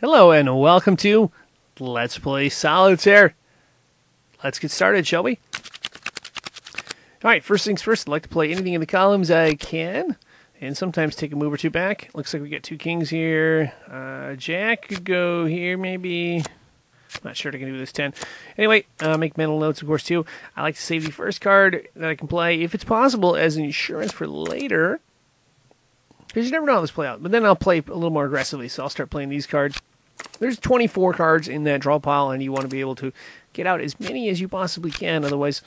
Hello and welcome to Let's Play Solitaire. Let's get started, shall we? Alright, first things first, I'd like to play anything in the columns I can. And sometimes take a move or two back. Looks like we got two kings here. Jack could go here maybe. Not sure they're going to do this 10. Anyway, make mental notes, of course, too. I like to save the first card that I can play, if it's possible, as insurance for later. Because you never know how this play out. But then I'll play a little more aggressively, so I'll start playing these cards. There's 24 cards in that draw pile, and you want to be able to get out as many as you possibly can. Otherwise,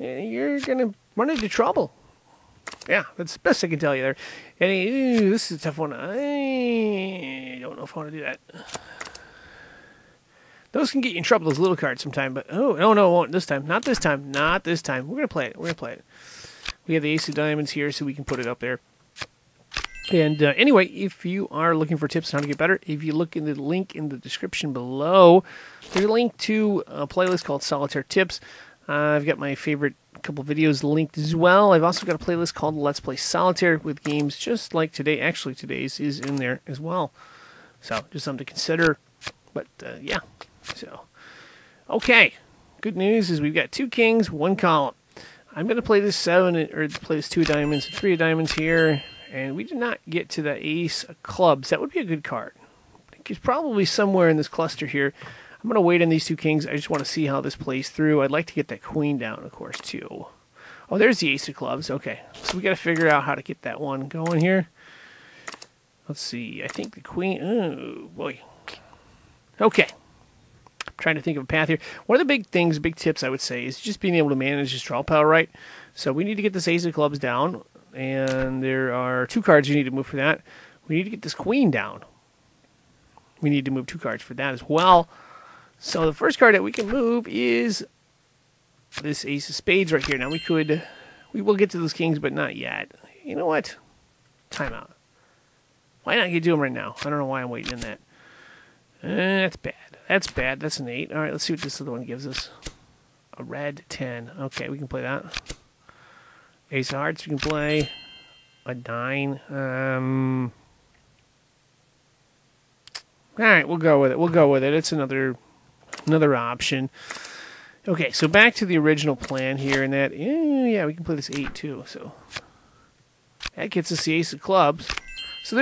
you're going to run into trouble. Yeah, that's the best I can tell you there. And, ooh, this is a tough one. I don't know if I want to do that. Those can get you in trouble, those little cards, sometime. But, oh, no, it won't this time. Not this time. Not this time. We're going to play it. We have the Ace of Diamonds here, so we can put it up there. And anyway, if you are looking for tips on how to get better, if you look in the link in the description below, there's a link to a playlist called Solitaire Tips. I've got my favorite couple videos linked as well. I've also got a playlist called Let's Play Solitaire with games just like today. Actually, today's is in there as well. So, just something to consider. But, yeah. So, okay, good news is we've got two kings, one column. I'm going to play this two of diamonds, three of diamonds here, and we did not get to the ace of clubs. That would be a good card. I think it's probably somewhere in this cluster here. I'm going to wait on these two kings. I just want to see how this plays through. I'd like to get that queen down, of course, too. Oh, there's the ace of clubs. Okay, so we got to figure out how to get that one going here. Let's see. I think the queen. Oh boy. Okay. Trying to think of a path here. One of the big tips I would say is just being able to manage this draw pile right. So we need to get this ace of clubs down, and there are two cards you need to move for that. We need to get this queen down. We need to move two cards for that as well. So the first card that we can move is this ace of spades right here. Now we will get to those kings, but not yet. You know what? Timeout. Why not get to them right now? I don't know why I'm waiting on that. That's bad. That's bad. That's an 8. All right, let's see what this other one gives us. A red 10. Okay, we can play that. Ace of hearts, we can play. A 9. All right, we'll go with it. It's another option. Okay, so back to the original plan here, and that, yeah, we can play this 8 too. So that gets us the ace of clubs. So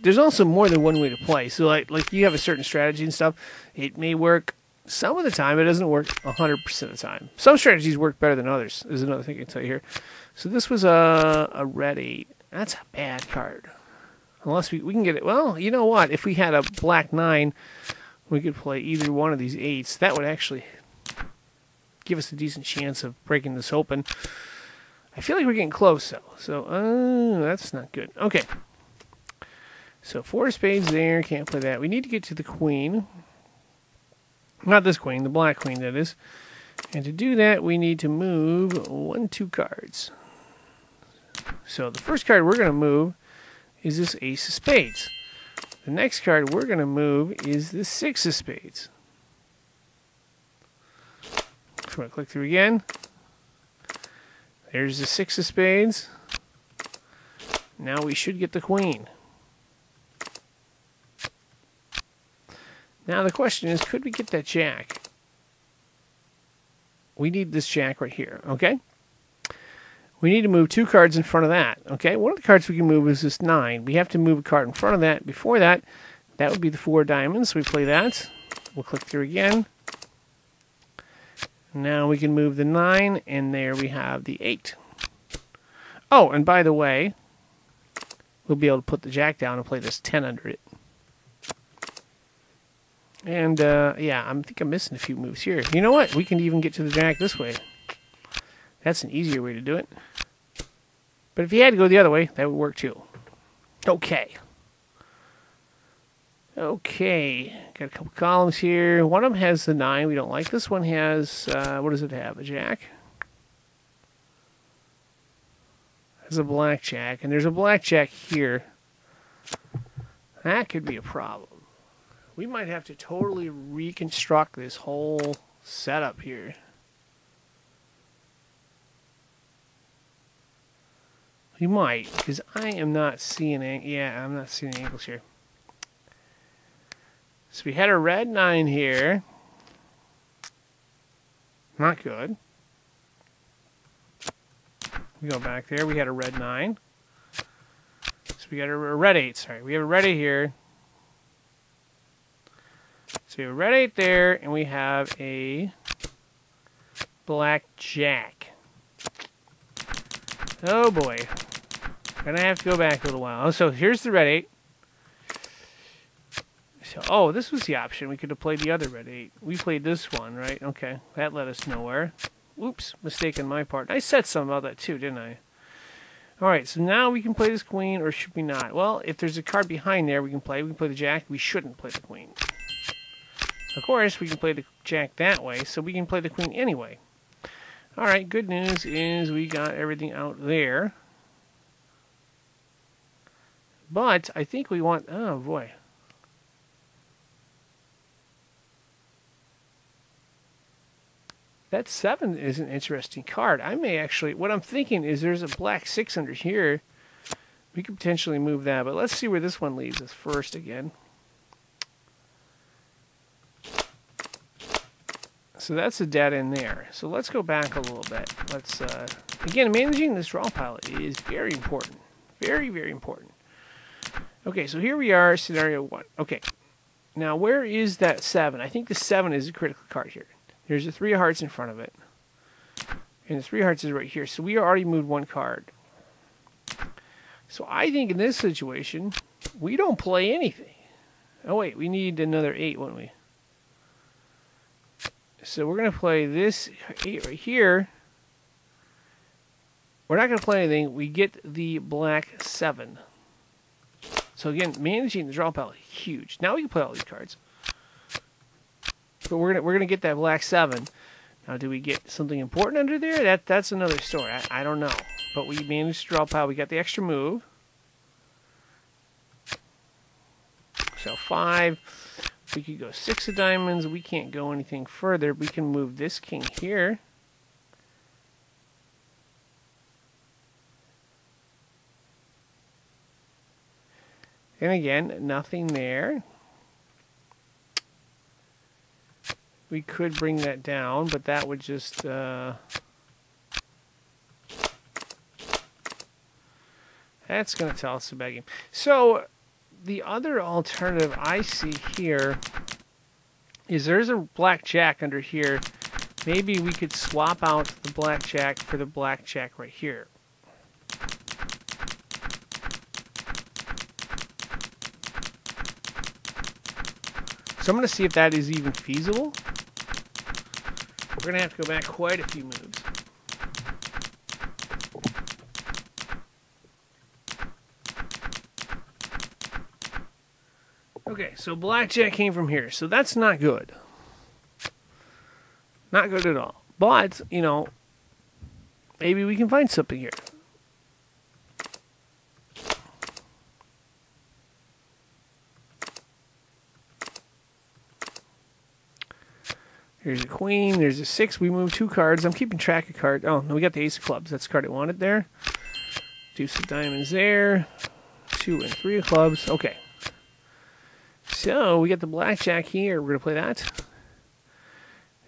there's also more than one way to play. So like you have a certain strategy and stuff. It may work some of the time. It doesn't work 100% of the time. Some strategies work better than others is another thing I can tell you here. So this was a red 8. That's a bad card. Unless we can get it. Well, you know what? If we had a black 9, we could play either one of these 8s. That would actually give us a decent chance of breaking this open. I feel like we're getting close, though. So that's not good. Okay. So four spades there, can't play that. We need to get to the queen. Not this queen, the black queen, that is. And to do that, we need to move two cards. So the first card we're going to move is this ace of spades. The next card we're going to move is the six of spades. I'm going to click through again. There's the six of spades. Now we should get the queen. Now the question is, could we get that jack? We need this jack right here, okay? We need to move two cards in front of that, okay? One of the cards we can move is this 9. We have to move a card in front of that. Before that, that would be the four diamonds. So we play that. We'll click through again. Now we can move the 9, and there we have the 8. Oh, and by the way, we'll be able to put the jack down and play this 10 under it. And, yeah, I think I'm missing a few moves here. You know what? We can even get to the jack this way. That's an easier way to do it. But if you had to go the other way, that would work too. Okay. Okay. Got a couple columns here. One of them has the 9. We don't like. This one has, what does it have? A jack. There's a blackjack. And there's a blackjack here. That could be a problem. We might have to totally reconstruct this whole setup here. We might, because I am not seeing angles here. So we had a red 9 here. Not good. We go back there. We had a red 9. So we got a red 8. Sorry, we have a red 8 here. So we have a red 8 there, and we have a black jack. Oh boy. Gonna have to go back a little while. So here's the red 8. So, oh, this was the option. We could have played the other red 8. We played this one, right? Okay, that led us nowhere. Oops, mistake on my part. I said something about that too, didn't I? Alright, so now we can play this queen, or should we not? Well, if there's a card behind there we can play. We can play the jack. We shouldn't play the queen. Of course, we can play the jack that way, so we can play the queen anyway. Alright, good news is we got everything out there. But I think we want... oh, boy. That 7 is an interesting card. I may actually... what I'm thinking is there's a black 6 under here. We could potentially move that, but let's see where this one leaves us first again. So that's a dead end there. So let's go back a little bit. Let's again, managing this draw pile is very important. Very, very important. Okay, so here we are, scenario 1. Okay, now where is that 7? I think the 7 is a critical card here. There's a 3 of hearts in front of it. And the 3 of hearts is right here. So we already moved one card. So I think in this situation, we don't play anything. Oh wait, we need another 8, wouldn't we? So we're going to play this 8 right here. We're not going to play anything. We get the black 7. So again, managing the draw pile is huge. Now we can play all these cards. But we're gonna get that black 7. Now, do we get something important under there? That's another story. I don't know. But we managed to draw a pile. We got the extra move. So 5. We could go 6 of diamonds. We can't go anything further. We can move this king here. And again, nothing there. We could bring that down, but that would just that's going to tell us a bad game. So the other alternative I see here is there's a blackjack under here. Maybe we could swap out the blackjack for the blackjack right here. So I'm going to see if that is even feasible. We're going to have to go back quite a few moves. Okay, so blackjack came from here. So that's not good. Not good at all. But, you know, maybe we can find something here. Here's a queen. There's a 6. We move 2 cards. I'm keeping track of cards. Oh, no, we got the ace of clubs. That's the card I wanted there. Deuce of diamonds there. 2 and 3 of clubs. Okay. So we got the blackjack here. We're going to play that.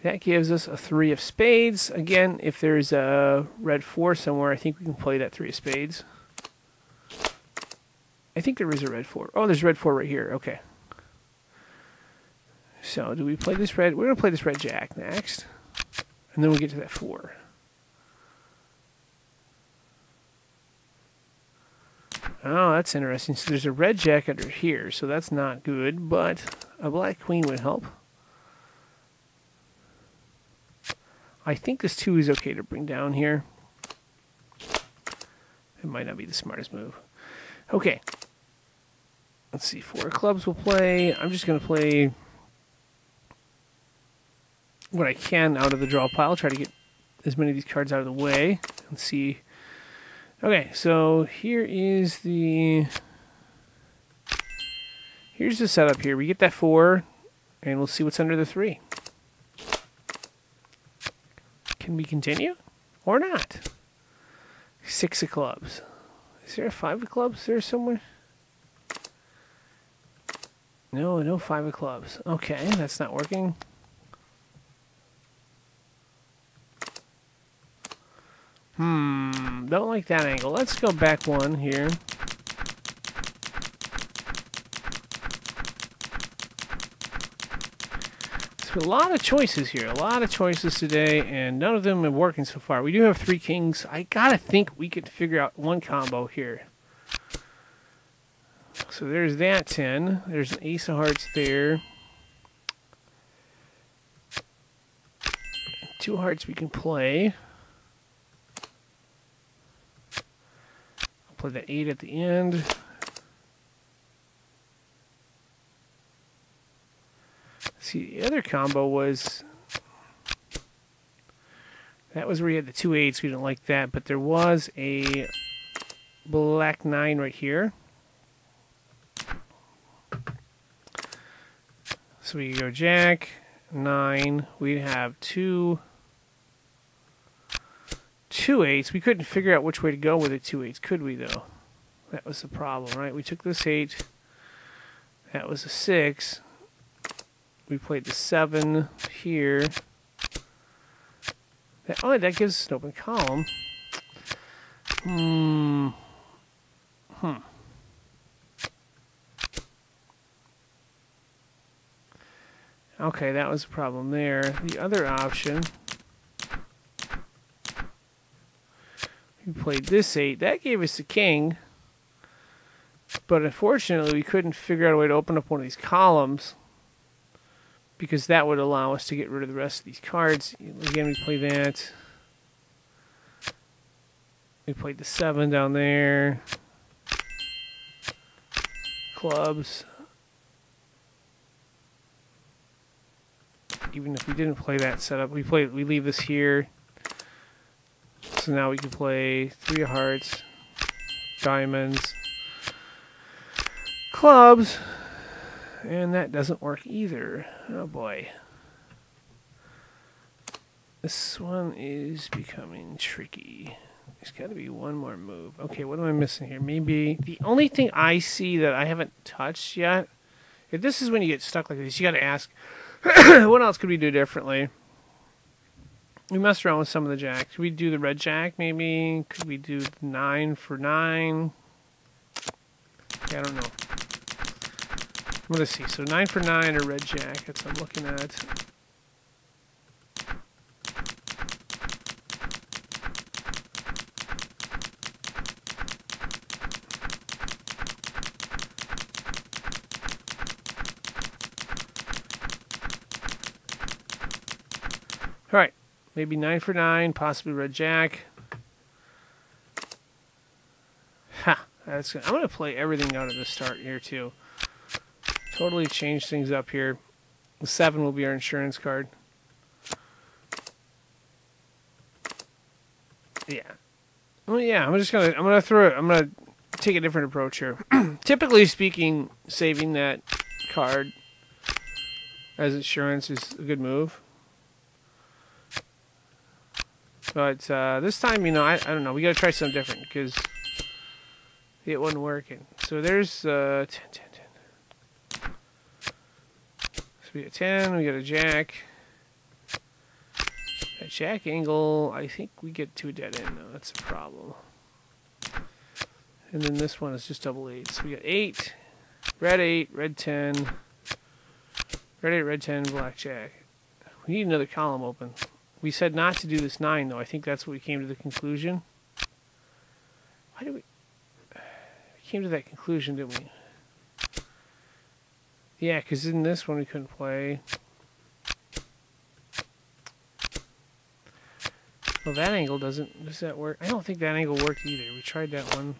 That gives us a 3 of spades. Again, if there's a red 4 somewhere, I think we can play that 3 of spades. I think there is a red 4. Oh, there's a red 4 right here. Okay. So, do we play this red? We're going to play this red jack next. And then we'll get to that 4. Oh, that's interesting. So, there's a red jack under here. So, that's not good. But a black queen would help. I think this 2 is okay to bring down here. It might not be the smartest move. Okay. Let's see. 4 clubs will play. I'm just going to play... what I can out of the draw pile, try to get as many of these cards out of the way. Let's see. Okay, so here is the... here's the setup here. We get that 4, and we'll see what's under the 3. Can we continue? Or not? 6 of clubs. Is there a 5 of clubs there somewhere? No five of clubs. Okay, that's not working. Don't like that angle. Let's go back one here. So a lot of choices here. A lot of choices today, and none of them are working so far. We do have three kings. I gotta think we could figure out one combo here. So there's that 10. There's an ace of hearts there. Two hearts we can play. I'll play the 8 at the end. See, the other combo was... That was where you had the 2 8s. We didn't like that, but there was a black 9 right here. So we go jack, 9, we'd have two 8s. We couldn't figure out which way to go with the 2 8s, could we though? That was the problem, right? We took this 8, that was a 6, we played the 7 here. That gives us an open column. Okay, that was a problem there. The other option, we played this 8. That gave us the king, but unfortunately we couldn't figure out a way to open up one of these columns because that would allow us to get rid of the rest of these cards. Again, we play that. We played the 7 down there. Clubs. Even if we didn't play that setup, we leave this here. So now we can play 3 of hearts, diamonds, clubs, and that doesn't work either. Oh boy. This one is becoming tricky. There's got to be one more move. Okay, what am I missing here? Maybe the only thing I see that I haven't touched yet, if this is when you get stuck like this, you got to ask, what else could we do differently? We messed around with some of the jacks. Could we do the red jack, maybe? Could we do the 9 for 9? Yeah, I don't know. I'm going to see. So 9 for 9 or red jack. That's what I'm looking at. Alright, maybe 9 for 9, possibly red jack. Ha! That's good. I'm going to play everything out of the start here, too. Totally change things up here. The 7 will be our insurance card. Yeah. Well, yeah, I'm going to take a different approach here. Typically speaking, saving that card as insurance is a good move. But this time, you know, I don't know. We got to try something different because it wasn't working. So there's 10, 10, 10. So we got 10. We got a jack. That jack angle, I think we get 2 dead end, though. That's a problem. And then this one is just double 8. So we got 8, red 10. Red 8, red 10, black jack. We need another column open. We said not to do this 9, though. I think that's what we came to the conclusion. Why did we... We came to that conclusion, didn't we? Yeah, because in this one we couldn't play. Well, that angle doesn't... Does that work? I don't think that angle worked either. We tried that one.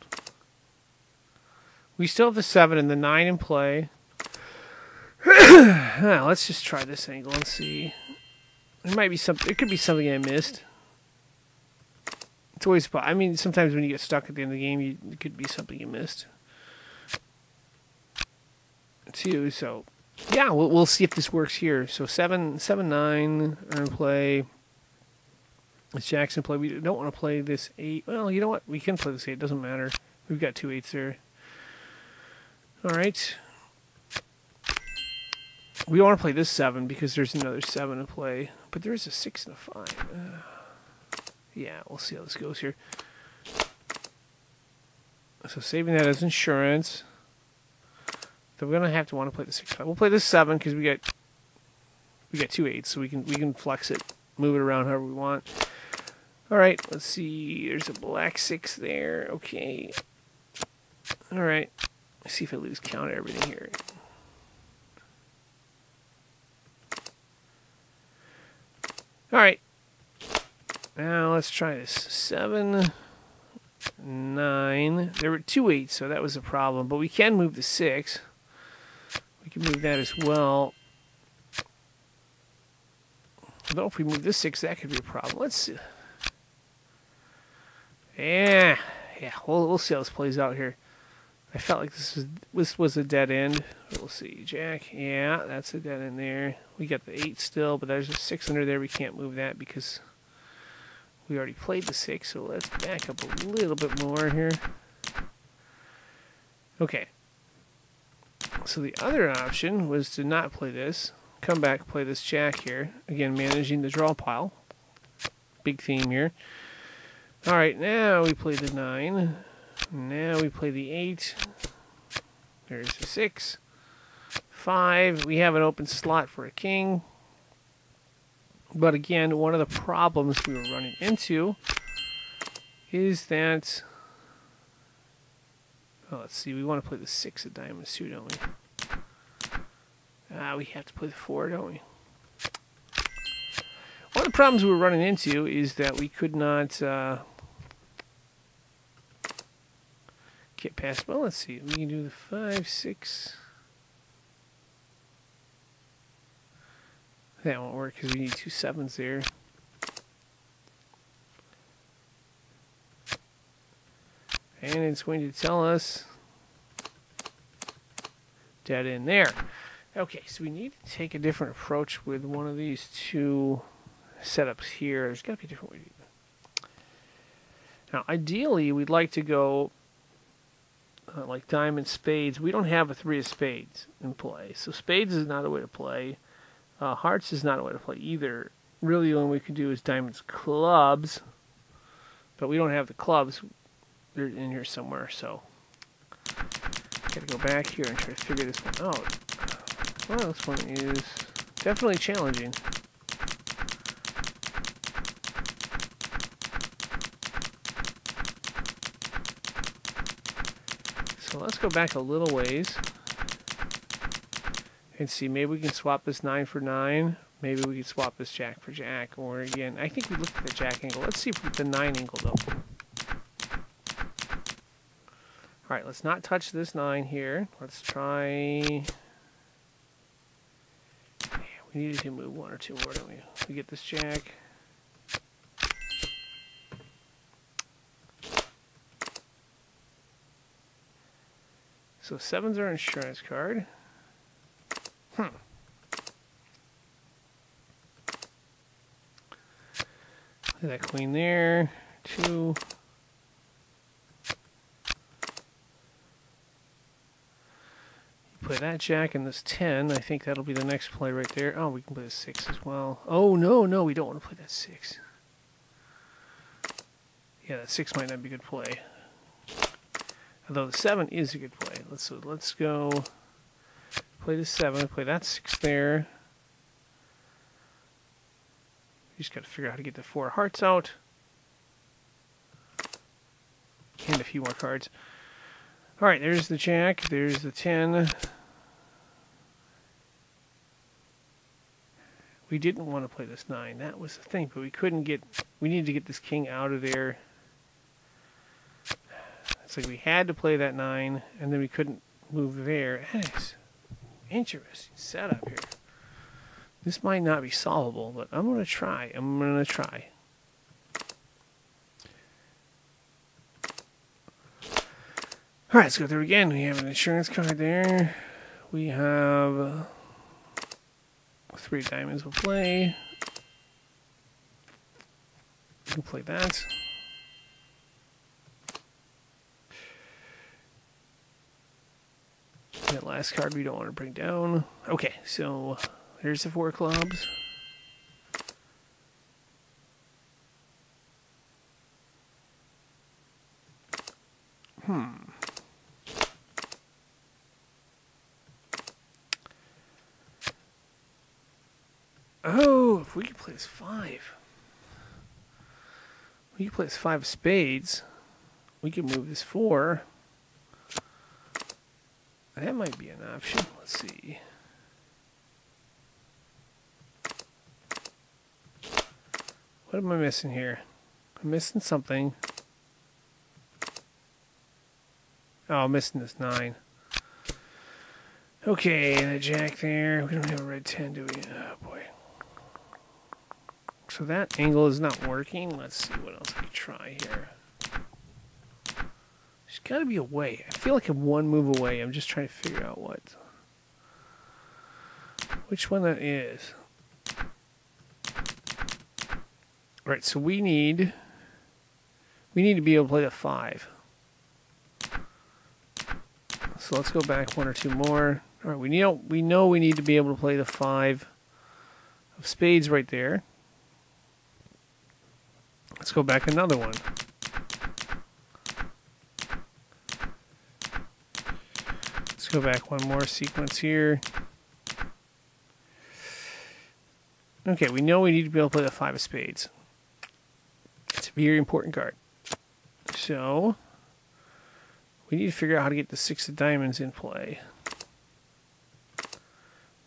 We still have the 7 and the 9 in play. Let's just try this angle and see... There might be something. It could be something I missed. It's always. I mean, sometimes when you get stuck at the end of the game, it could be something you missed. Too. So, yeah, we'll see if this works here. So 7, 7, 9 are in play. It's Jackson play. We don't want to play this 8. Well, you know what? We can play this 8. It doesn't matter. We've got 2 8s there. All right. We want to play this 7 because there's another 7 to play. But there is a 6 and a 5. Yeah, we'll see how this goes here. So saving that as insurance. Then we're going to have to want to play the 6-5. We'll play this 7 because we got 2 8s, so we can flex it, move it around however we want. All right, let's see. There's a black 6 there. Okay. All right. Let's see if I lose count of everything here. All right. Now let's try this. 7, 9. There were 2 8s, so that was a problem. But we can move the 6. We can move that as well. Though if we move this 6, that could be a problem. Let's see. Yeah. We'll see how this plays out here. I felt like this was a dead end. We'll see. Jack. Yeah, that's a dead end there. We got the 8 still, but there's a 6 under there. We can't move that because we already played the 6. So let's back up a little bit more here. Okay. So the other option was to not play this. Come back, play this jack here. Again, managing the draw pile. Big theme here. All right, now we play the 9. Now we play the 8. There's a 6. 5. We have an open slot for a king. But again, one of the problems we were running into is that... Oh, let's see. We want to play the 6 of diamonds too, don't we? We have to play the 4, don't we? One of the problems we were running into is that we could not... get past. Well, let's see. We can do the 5, 6. That won't work because we need 2 7s there. And it's going to tell us dead end there. Okay, so we need to take a different approach with one of these two setups here. There's got to be a different way to do that. Now, ideally, we'd like to go. Like diamond spades, we don't have a 3 of spades in play, so spades is not a way to play. Hearts is not a way to play either. Really, the only we could do is diamonds clubs, but we don't have the clubs. They're in here somewhere, so gotta go back here and try to figure this one out. Well, this one is definitely challenging. Let's go back a little ways and see. Maybe we can swap this 9 for 9. Maybe we can swap this jack for jack. Or again, I think we looked at the jack angle. Let's see if we get the 9 angle though. All right, let's not touch this 9 here. Let's try. We needed to move 1 or 2 more, don't we? We get this jack. So 7's our insurance card. Play that queen there. 2. Play that jack and this 10. I think that'll be the next play right there. Oh, we can play the 6 as well. Oh, no, we don't want to play that 6. Yeah, that 6 might not be a good play. Although the 7 is a good play. Let's go play the 7, play that 6 there. You just got to figure out how to get the 4 hearts out. And a few more cards. All right, there's the jack, there's the 10. We didn't want to play this 9. That was the thing, but we needed to get this king out of there. It's like we had to play that 9, and then we couldn't move there. That is interesting setup here. This might not be solvable, but I'm going to try. All right, let's go through again. We have an insurance card there. We have 3 diamonds we'll play. We'll play that. last card we don't want to bring down. Okay, so here's the four clubs. Oh, if we could play as five. We could play as five spades. We could move this four. That might be an option. Let's see. What am I missing here? I'm missing something. Oh, I'm missing this 9. Okay, and a jack there. We don't have a red 10, do we? Oh, boy. So that angle is not working. Let's see what else we try here. There's got to be a way. I feel like I'm one move away. I'm just trying to figure out which one that is. All right, so we need to be able to play the 5. So let's go back one or two more. All right, we know we need to be able to play the 5 of spades right there. Let's go back another one. Let's go back one more sequence here. Okay, we know we need to be able to play the 5 of spades. It's a very important card. So we need to figure out how to get the 6 of diamonds in play.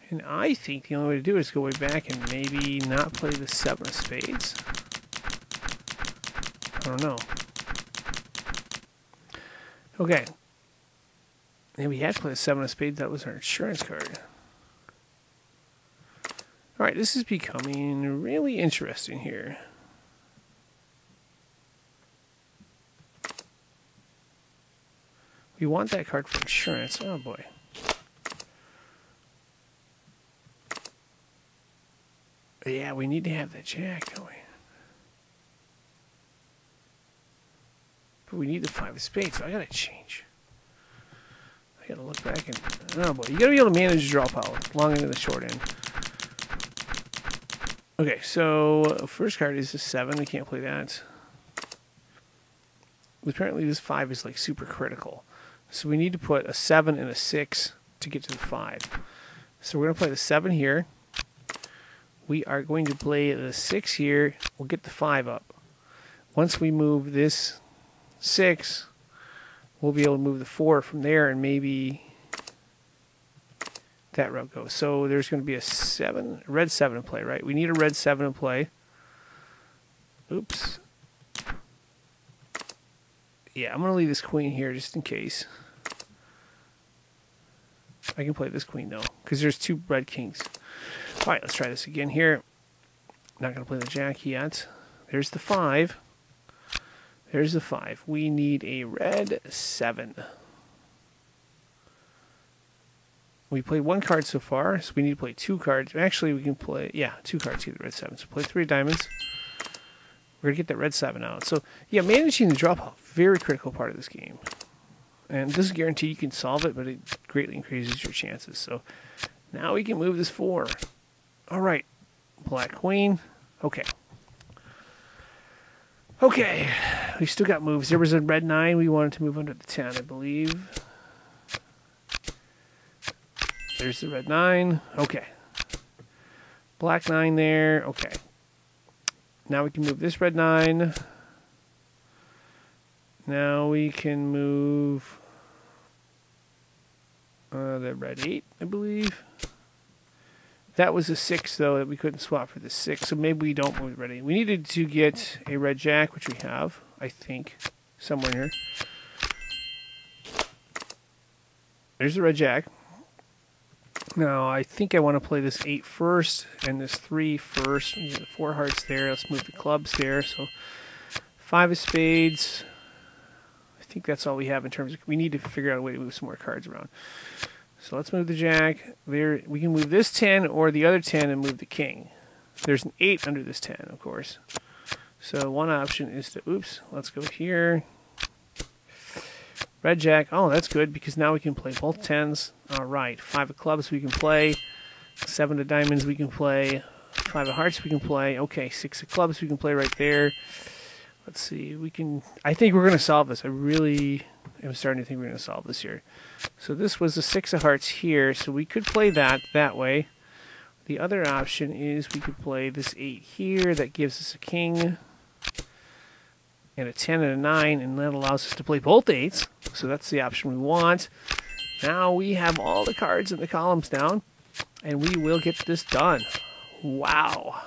And I think the only way to do it is go way back and maybe not play the 7 of spades. I don't know. Okay. And we had to play the 7 of spades. That was our insurance card. Alright, this is becoming really interesting here. You want that card for insurance. Oh, boy. Yeah, we need to have that jack, don't we? But we need the 5 of spades, so I gotta change. I gotta look back and... Oh, boy. You gotta be able to manage your draw pile, long end and the short end. Okay, so first card is the 7. We can't play that. Apparently this 5 is like super critical. So we need to put a 7 and a 6 to get to the 5. So we're going to play the 7 here. We are going to play the 6 here. We'll get the 5 up. Once we move this 6, we'll be able to move the 4 from there and maybe that route goes. So there's going to be a red 7 in play, right? We need a red 7 in play. Oops. Yeah, I'm going to leave this queen here just in case. I can play this queen, though, because there's 2 red kings. All right, let's try this again here. Not going to play the jack yet. There's the 5. There's the 5. We need a red 7. We played 1 card so far, so we need to play 2 cards. Actually, we can play, yeah, 2 cards to get the red 7. So play 3 diamonds. We're going to get that red 7 out. So, yeah, managing the drop off, very critical part of this game. And this guarantee you can solve it, but it greatly increases your chances. So, now we can move this 4. All right. Black queen. Okay. Okay. We still got moves. There was a red 9. We wanted to move under the 10, I believe. There's the red 9. Okay. Black 9 there. Okay. Now we can move this red 9. Now we can move the red 8, I believe. That was a 6, though, that we couldn't swap for the 6, so maybe we don't move the red 8. We needed to get a red jack, which we have, I think, somewhere here. There's the red jack. Now, I think I want to play this 8 first and this 3 first. We need the 4 hearts there. Let's move the clubs there. So 5 of spades. I think that's all we have in terms of... We need to figure out a way to move some more cards around. So let's move the jack. There, we can move this 10 or the other 10 and move the king. There's an 8 under this 10, of course. So one option is to... Oops, let's go here. Red Jack. Oh, that's good because now we can play both tens. All right. 5 of clubs we can play. 7 of diamonds we can play. 5 of hearts we can play. Okay, 6 of clubs we can play right there. Let's see. We can. I think we're going to solve this. I really am starting to think we're going to solve this here. So this was the 6 of hearts here. So we could play that way. The other option is we could play this 8 here. That gives us a king and a 10 and a 9, and that allows us to play both 8s. So that's the option we want. Now we have all the cards in the columns down, and we will get this done. Wow.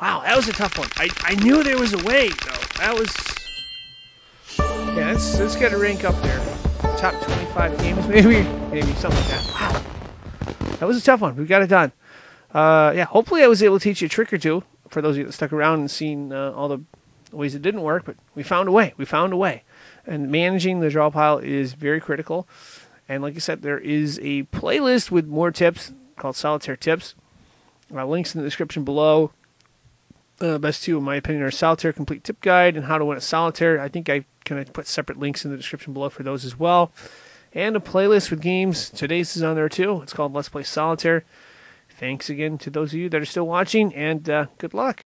Wow, that was a tough one. I knew there was a way, though. That was... yeah, that's got to rank up there. Top 25 games, maybe something like that. Wow. That was a tough one. We got it done. Yeah, hopefully I was able to teach you a trick or two, for those of you that stuck around and seen all the ways it didn't work, but we found a way. We found a way. And managing the draw pile is very critical. And like I said, there is a playlist with more tips called Solitaire Tips. Links in the description below. Best two, in my opinion, are Solitaire Complete Tip Guide and How to Win at Solitaire. I think I kind of put separate links in the description below for those as well. And a playlist with games. Today's is on there too. It's called Let's Play Solitaire. Thanks again to those of you that are still watching, and good luck.